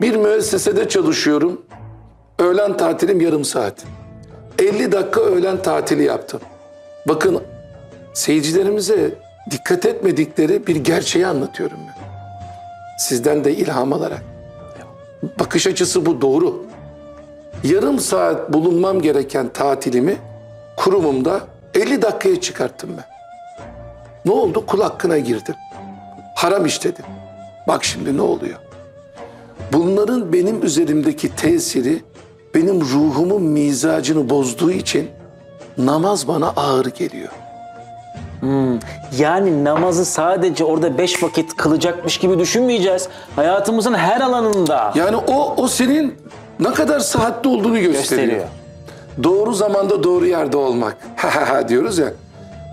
Bir müessesede çalışıyorum. Öğlen tatilim yarım saat. 50 dakika öğlen tatili yaptım. Bakın seyircilerimize dikkat etmedikleri bir gerçeği anlatıyorum ben. Sizden de ilham alarak. Bakış açısı bu, doğru. Yarım saat bulunmam gereken tatilimi kurumumda 50 dakikaya çıkarttım ben. Ne oldu? Kul hakkına girdim. Haram işledim. Bak şimdi ne oluyor? Bunların benim üzerimdeki tesiri, benim ruhumun mizacını bozduğu için namaz bana ağır geliyor. Yani namazı sadece orada 5 vakit kılacakmış gibi düşünmeyeceğiz. Hayatımızın her alanında. Yani o senin ne kadar sıhhatli olduğunu gösteriyor. Doğru zamanda doğru yerde olmak. diyoruz ya.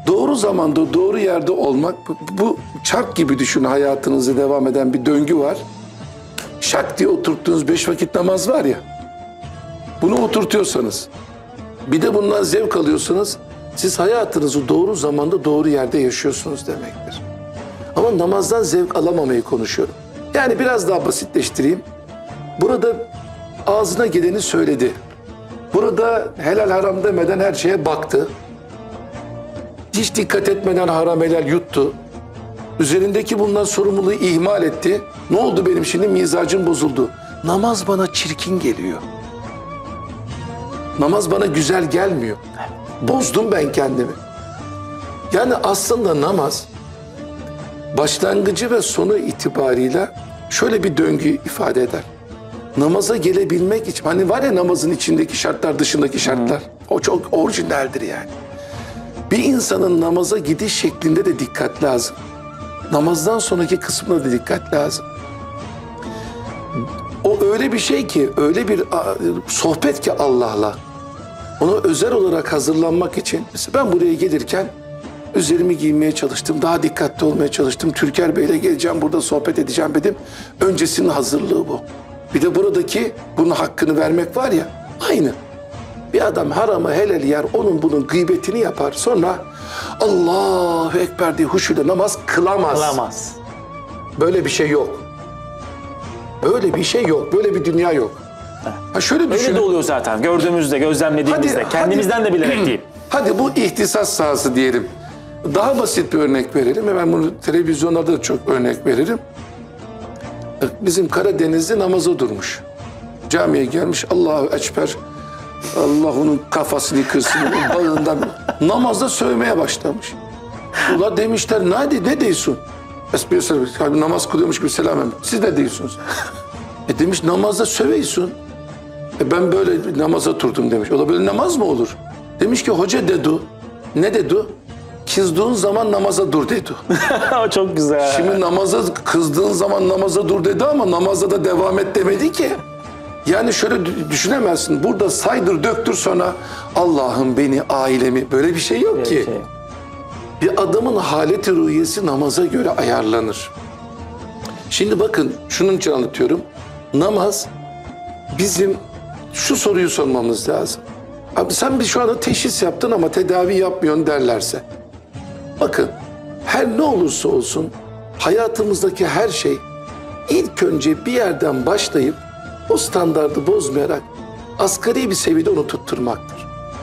Doğru zamanda doğru yerde olmak, bu çark gibi düşün, hayatınızda devam eden bir döngü var. Şak diye oturttuğunuz 5 vakit namaz var ya. Bunu oturtuyorsanız, bir de bundan zevk alıyorsanız, siz hayatınızı doğru zamanda doğru yerde yaşıyorsunuz demektir. Ama namazdan zevk alamamayı konuşuyorum. Yani biraz daha basitleştireyim. Burada ağzına geleni söyledi. Burada helal haram demeden her şeye baktı. Hiç dikkat etmeden haram helal yuttu. Üzerindeki bundan sorumluluğu ihmal etti. Ne oldu benim şimdi? Mizacım bozuldu. Namaz bana çirkin geliyor. Namaz bana güzel gelmiyor. Bozdum ben kendimi. Yani aslında namaz başlangıcı ve sonu itibariyle şöyle bir döngü ifade eder. Namaza gelebilmek için, hani var ya namazın içindeki şartlar, dışındaki şartlar. O çok orijinaldir yani. Bir insanın namaza gidiş şeklinde de dikkat lazım. Namazdan sonraki kısmına da dikkat lazım. O öyle bir şey ki, öyle bir sohbet ki Allah'la. Ona özel olarak hazırlanmak için, mesela ben buraya gelirken üzerimi giymeye çalıştım, daha dikkatli olmaya çalıştım. Türker Bey'le geleceğim, burada sohbet edeceğim dedim. Öncesinin hazırlığı bu. Bir de buradaki bunun hakkını vermek var ya, aynı. Bir adam haramı helal yer, onun bunun gıybetini yapar. Sonra Allahu Ekber diye huşuyla namaz kılamaz. Böyle bir şey yok. Böyle bir şey yok, böyle bir dünya yok. Ha şöyle düşünün. Öyle de oluyor zaten, gördüğümüzde, gözlemlediğimizde, kendimizden de bilerek değil. Hadi bu ihtisas sahası diyelim. Daha basit bir örnek verelim. Ben bunu televizyonlarda da çok örnek veririm. Bizim Karadenizli namaza durmuş. Camiye gelmiş, Allahu Ekber. Allah onun kafasını kırsın, onun bağından namazda sövmeye başlamış. Ula demişler, ne diyorsun? Namaz kılıyormuş gibi selam vermiş. Siz ne diyorsunuz? Demiş, namazda söveysun. Ben böyle namaza durdum demiş. O da böyle namaz mı olur? Demiş ki hoca dedu. Ne dedu? Kızdığın zaman namaza dur dedu. Çok güzel. Şimdi namaza kızdığın zaman namaza dur dedi ama namaza da devam et demedi ki. Yani şöyle düşünemezsin. Burada saydır döktür sonra Allah'ım beni, ailemi, böyle bir şey yok böyle ki. Şey. Bir adamın haleti ruhiyesi namaza göre ayarlanır. Şimdi bakın şunun için anlatıyorum. Namaz bizim şu soruyu sormamız lazım. Abi sen bir şu anda teşhis yaptın ama tedavi yapmıyorsun derlerse. Bakın her ne olursa olsun hayatımızdaki her şey ilk önce bir yerden başlayıp o standardı bozmayarak asgari bir seviyede onu tutturmaktır.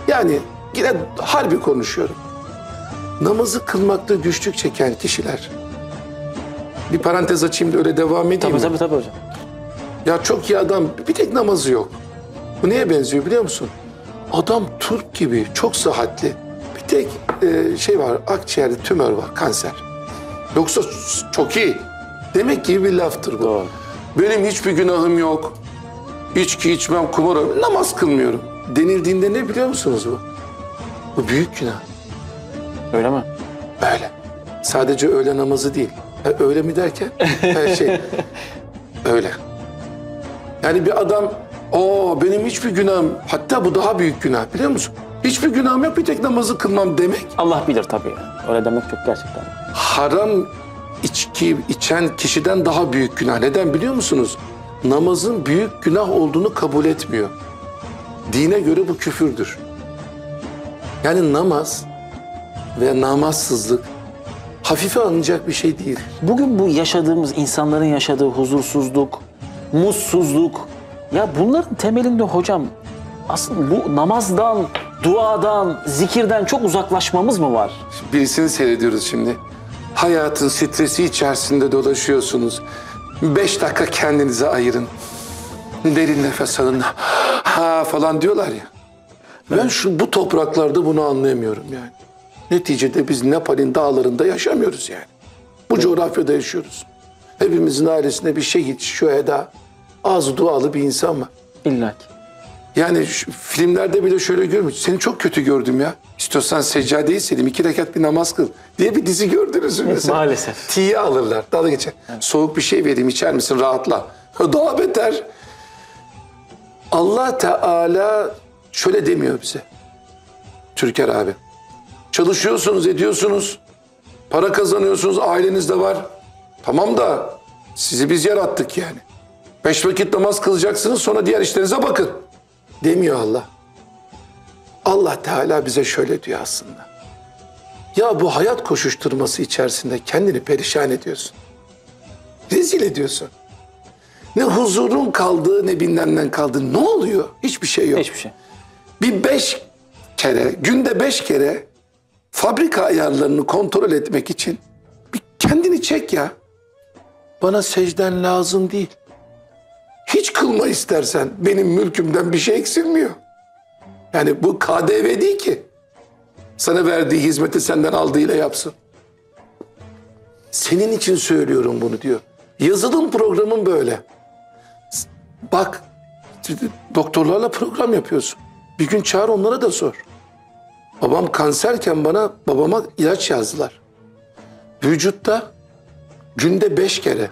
Yani yine harbi konuşuyorum. Namazı kılmakta güçlük çeken kişiler. Bir parantez açayım da öyle devam edeyim. Tabii hocam. Ya çok iyi adam, bir tek namazı yok. Bu neye benziyor biliyor musun? Adam turp gibi, çok sıhhatli. Bir tek şey var, akciğerde tümör var, kanser. Yoksa çok iyi. Demek ki bir laftır bu. Doğru. Benim hiçbir günahım yok. İçki içmem, kumar oynamam, namaz kılmıyorum denildiğinde ne biliyor musunuz bu? Bu büyük günah. Öyle mi? Öyle. Sadece öğle namazı değil. Öyle mi derken? Her şey. Öyle. Yani bir adam, benim hiçbir günahım, hatta bu daha büyük günah biliyor musun? Hiçbir günahım yok, bir tek namazı kılmam demek. Allah bilir tabii. Öyle demek çok gerçekten. Haram içki içen kişiden daha büyük günah. Neden biliyor musunuz? Namazın büyük günah olduğunu kabul etmiyor. Dine göre bu küfürdür. Yani namaz ve namazsızlık hafife alınacak bir şey değil. Bugün bu yaşadığımız, insanların yaşadığı huzursuzluk, mutsuzluk. Ya bunların temelinde hocam aslında bu namazdan, duadan, zikirden çok uzaklaşmamız mı var? Birisini seyrediyoruz şimdi. Hayatın stresi içerisinde dolaşıyorsunuz. 5 dakika kendinize ayırın. Derin nefes alın. Ha falan diyorlar ya. Ben bu topraklarda bunu anlayamıyorum yani. Neticede biz Nepal'in dağlarında yaşamıyoruz yani. Bu coğrafyada yaşıyoruz. Hepimizin ailesinde bir şehit, şüheda, az dualı bir insan var. İlla ki. Yani filmlerde bile şöyle görmüş. Seni çok kötü gördüm ya. İstiyorsan seccadeyi selim, 2 rekat bir namaz kıl diye bir dizi gördünüz mü mesela? Maalesef. Tiye alırlar. Daha da geçer. Evet. Soğuk bir şey vereyim, içer misin? Rahatla. Daha beter. Allah Teala şöyle demiyor bize. Türker abi. Çalışıyorsunuz, ediyorsunuz. Para kazanıyorsunuz, aileniz de var. Tamam da sizi biz yarattık yani. 5 vakit namaz kılacaksınız, sonra diğer işlerinize bakın. Demiyor Allah. Allah Teala bize şöyle diyor aslında. Ya bu hayat koşuşturması içerisinde kendini perişan ediyorsun. Rezil ediyorsun. Ne huzurun kaldı, ne bilmemden kaldı. Ne oluyor? Hiçbir şey yok. Hiçbir şey. Bir 5 kere, günde 5 kere fabrika ayarlarını kontrol etmek için bir kendini çek ya. Bana secden lazım değil. Hiç kılma istersen, benim mülkümden bir şey eksilmiyor. Yani bu KDV değil ki. Sana verdiği hizmeti senden aldığıyla yapsın. Senin için söylüyorum bunu diyor. Yazılım programın böyle. Bak, doktorlarla program yapıyorsun. Bir gün çağır onlara da sor. Babam kanserken babama ilaç yazdılar. Vücutta günde 5 kere.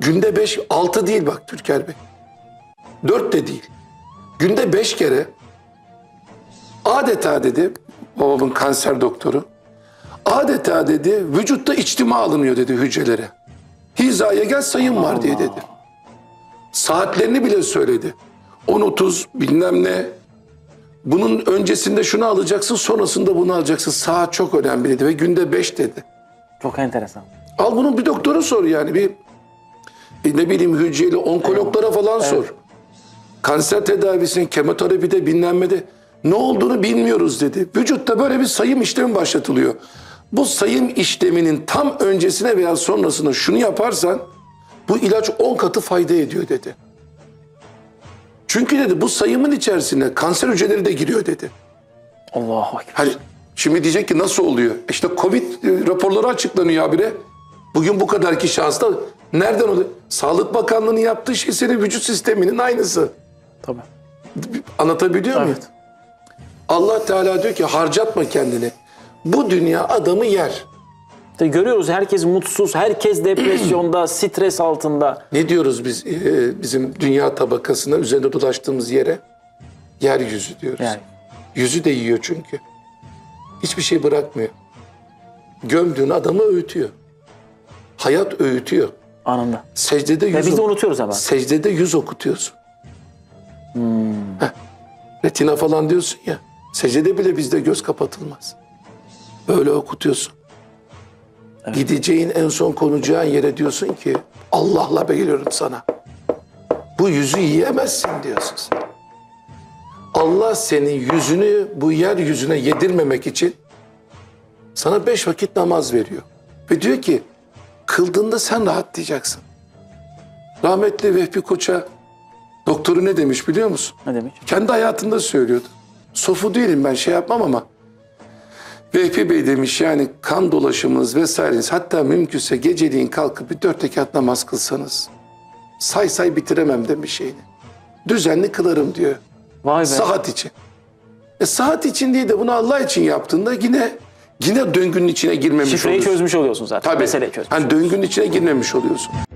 Günde 5, 6 değil bak Türker Bey. 4 de değil. Günde 5 kere adeta dedi babamın kanser doktoru. Adeta dedi vücutta içtima alınıyor dedi hücrelere. Hizaya gel sayım var diye dedi. Saatlerini bile söyledi. 10:30 bilmem ne. Bunun öncesinde şunu alacaksın, sonrasında bunu alacaksın. Saat çok önemli dedi ve günde 5 dedi. Çok enteresan. Al bunun bir doktora sor yani bir... ne bileyim hücreli onkologlara falan sor. Kanser tedavisinin kemoterapide bilinmedi. Ne olduğunu bilmiyoruz dedi. Vücutta böyle bir sayım işlemi başlatılıyor. Bu sayım işleminin tam öncesine veya sonrasına şunu yaparsan bu ilaç 10 katı fayda ediyor dedi. Çünkü dedi bu sayımın içerisine kanser hücreleri de giriyor dedi. Allahu Ekber. Hani şimdi diyecek ki nasıl oluyor? İşte Covid raporları açıklanıyor habire. Bugün bu kadar kişi hasta. Nereden oluyor? Sağlık Bakanlığı'nın yaptığı şey senin vücut sisteminin aynısı. Tabii. Anlatabiliyor muyum? Evet. Allah Teala diyor ki harcatma kendini. Bu dünya adamı yer. Görüyoruz herkes mutsuz, herkes depresyonda, stres altında. Ne diyoruz biz bizim dünya tabakasına, üzerinde dolaştığımız yere? Yeryüzü diyoruz. Yani. Yüzü de yiyor çünkü. Hiçbir şey bırakmıyor. Gömdüğün adamı öğütüyor. Hayat öğütüyor. Anında. Secdede yüz biz de unutuyoruz hemen. Secdede yüz okutuyorsun. Hmm. Retina falan diyorsun ya. Secdede bile bizde göz kapatılmaz. Böyle okutuyorsun. Evet. Gideceğin en son konacağın yere diyorsun ki Allah'la geliyorum sana. Bu yüzü yiyemezsin diyorsun sen. Allah senin yüzünü bu yeryüzüne yedirmemek için sana 5 vakit namaz veriyor. Ve diyor ki kıldığında sen rahatlayacaksın. Rahmetli Vehbi Koç'a doktoru ne demiş biliyor musun? Ne demiş? Kendi hayatında söylüyordu. Sofu değilim ben şey yapmam ama Vehbi Bey demiş yani kan dolaşımınız vesaireniz hatta mümkünse geceliğin kalkıp bir 4 rekat namaz kılsanız say bitiremem demiş şeyini. Düzenli kılarım diyor. Vay be. Saat için. Saat için değil de bunu Allah için yaptığında yine döngünün içine girmemiş oluyorsun. Şifreyi çözmüş oluyorsun zaten. Tabii. Meseleyi çözmüş oluyorsun. Döngünün içine girmemiş oluyorsun.